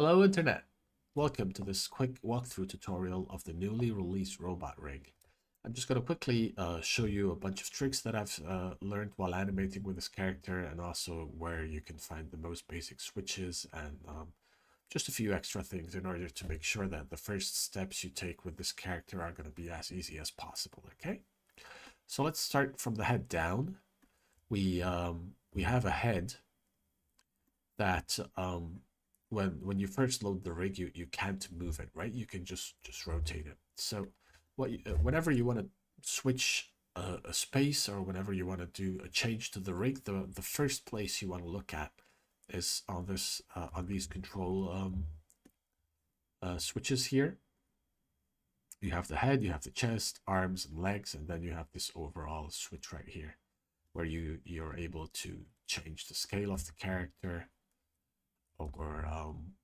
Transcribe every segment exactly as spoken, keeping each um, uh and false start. Hello Internet! Welcome to this quick walkthrough tutorial of the newly released robot rig. I'm just going to quickly uh, show you a bunch of tricks that I've uh, learned while animating with this character, and also where you can find the most basic switches and um, just a few extra things in order to make sure that the first steps you take with this character are going to be as easy as possible, okay? So let's start from the head down. We, um, we have a head that... Um, When, when you first load the rig, you, you can't move it, right? You can just, just rotate it. So what you, whenever you want to switch a, a space, or whenever you want to do a change to the rig, the, the first place you want to look at is on this uh, on these control um, uh, switches here. You have the head, you have the chest, arms, and legs, and then you have this overall switch right here, where you, you're able to change the scale of the character, or um,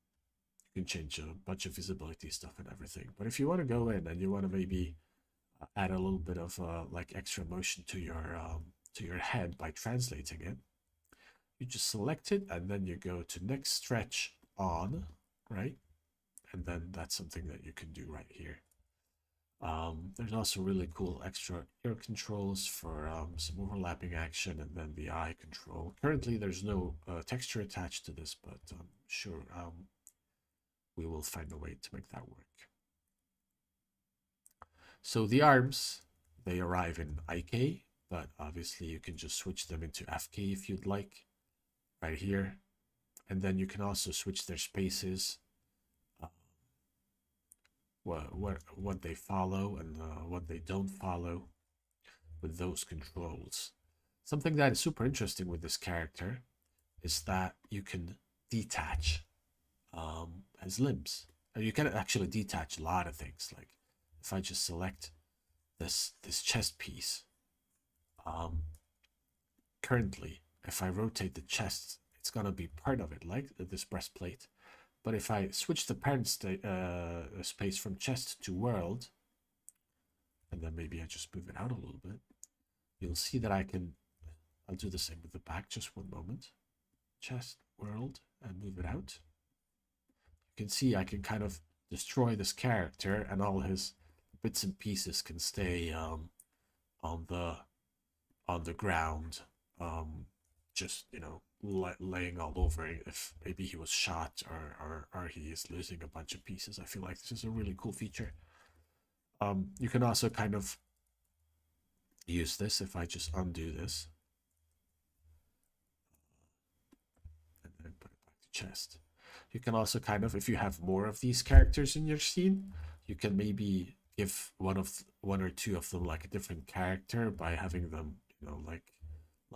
you can change a bunch of visibility stuff and everything. But if you want to go in and you want to maybe add a little bit of uh, like extra motion to your um, to your head by translating it, you just select it and then you go to next stretch on, right? And then that's something that you can do right here. Um, there's also really cool extra ear controls for um, some overlapping action, and then the eye control. Currently, there's no uh, texture attached to this, but I'm sure um, we will find a way to make that work. So the arms, they arrive in I K, but obviously you can just switch them into F K if you'd like, right here. And then you can also switch their spaces, What, what, what they follow and uh, what they don't follow with those controls. Something that is super interesting with this character is that you can detach um, his limbs. You can actually detach a lot of things. Like if I just select this, this chest piece, um, currently, if I rotate the chest, it's going to be part of it, like this breastplate. But if I switch the parent state, uh, space from chest to world, and then maybe I just move it out a little bit, you'll see that I can, I'll do the same with the back, just one moment. Chest, world, and move it out. You can see I can kind of destroy this character, and all his bits and pieces can stay um, on the on the ground, um, just, you know, laying all over if maybe he was shot, or, or or he is losing a bunch of pieces. I feel like this is a really cool feature. Um, you can also kind of use this if I just undo this and then put it back to chest. You can also kind of, if you have more of these characters in your scene, you can maybe give one of one or two of them like a different character by having them, you know, like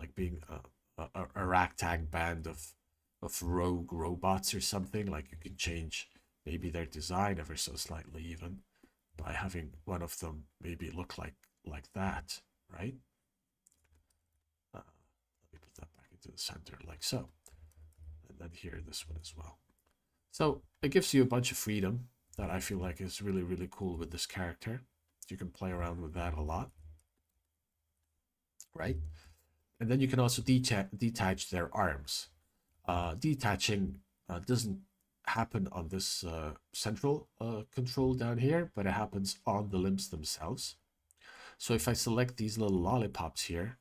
like being a A, a ragtag band of of rogue robots or something. Like you can change maybe their design ever so slightly, even by having one of them maybe look like like that, right? Uh, let me put that back into the center, like so, and then here this one as well. So it gives you a bunch of freedom that I feel like is really really cool with this character. You can play around with that a lot, right? And then you can also detach, detach their arms. Uh, detaching uh, doesn't happen on this uh, central uh, control down here, but it happens on the limbs themselves. So if I select these little lollipops here,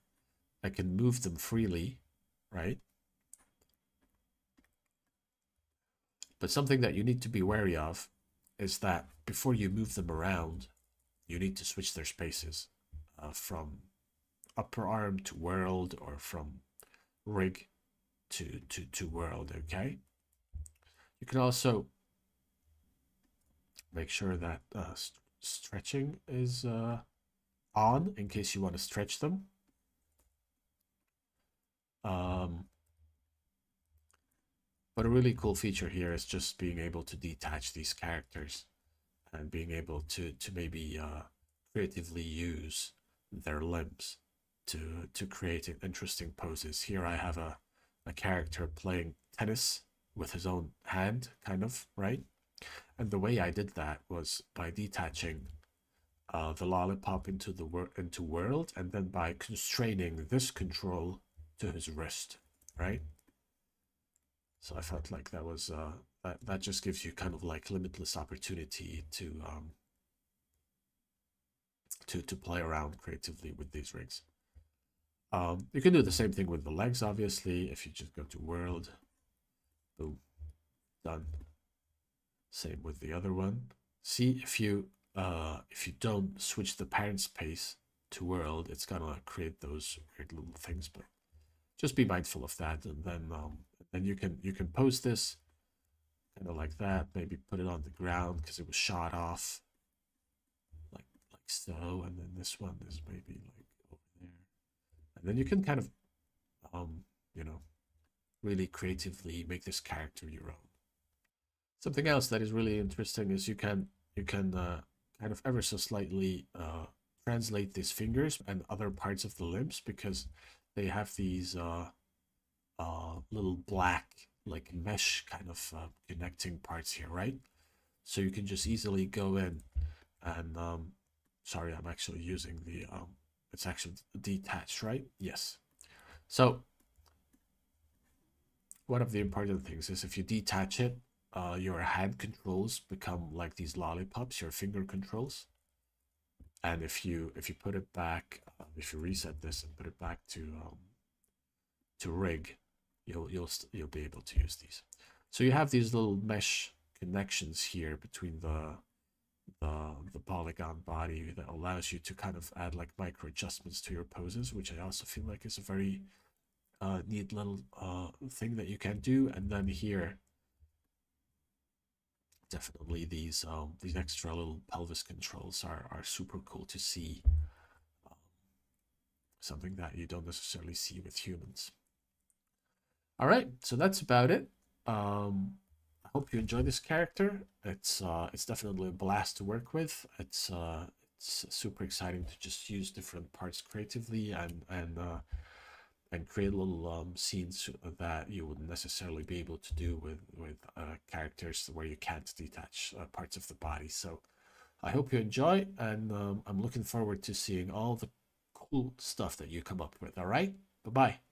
I can move them freely, right? But something that you need to be wary of is that before you move them around, you need to switch their spaces uh, from upper arm to world, or from rig to, to, to world, okay? You can also make sure that uh, st stretching is uh, on, in case you want to stretch them. Um, but a really cool feature here is just being able to detach these characters and being able to, to maybe uh, creatively use their limbs to to create interesting poses. Here I have a, a character playing tennis with his own hand, kind of, right? And the way I did that was by detaching uh, the lollipop into the wor into world, and then by constraining this control to his wrist, right? So I felt like that was uh, that, that just gives you kind of like limitless opportunity to um to to play around creatively with these rigs. Um you can do the same thing with the legs, obviously. If you just go to world, boom, done. Same with the other one. See, if you uh if you don't switch the parent space to world, it's gonna create those weird little things, but just be mindful of that. And then um then you can you can pose this kind of like that, maybe put it on the ground because it was shot off like like so, and then this one is maybe like over there, and then you can kind of um you know, really creatively make this character your own. Something else that is really interesting is you can you can uh, kind of ever so slightly uh translate these fingers and other parts of the limbs, because they have these uh uh little black like mesh kind of uh, connecting parts here, right? So you can just easily go in and um sorry, I'm actually using the um it's actually detached, right? Yes. So one of the important things is if you detach it, uh your hand controls become like these lollipops, your finger controls. And if you if you put it back, uh, if you reset this and put it back to um to rig, you'll you'll you'll be able to use these. So you have these little mesh connections here between the the, the polygon body that allows you to kind of add like micro adjustments to your poses, which I also feel like is a very uh neat little uh thing that you can do. And then here, definitely these um these extra little pelvis controls are are super cool to see, um, something that you don't necessarily see with humans. All right, so that's about it. um I hope you enjoy this character. It's uh it's definitely a blast to work with. It's uh it's super exciting to just use different parts creatively and and uh and create little um, scenes that you wouldn't necessarily be able to do with with uh, characters where you can't detach uh, parts of the body. So I hope you enjoy, and um, I'm looking forward to seeing all the cool stuff that you come up with. All right, bye-bye.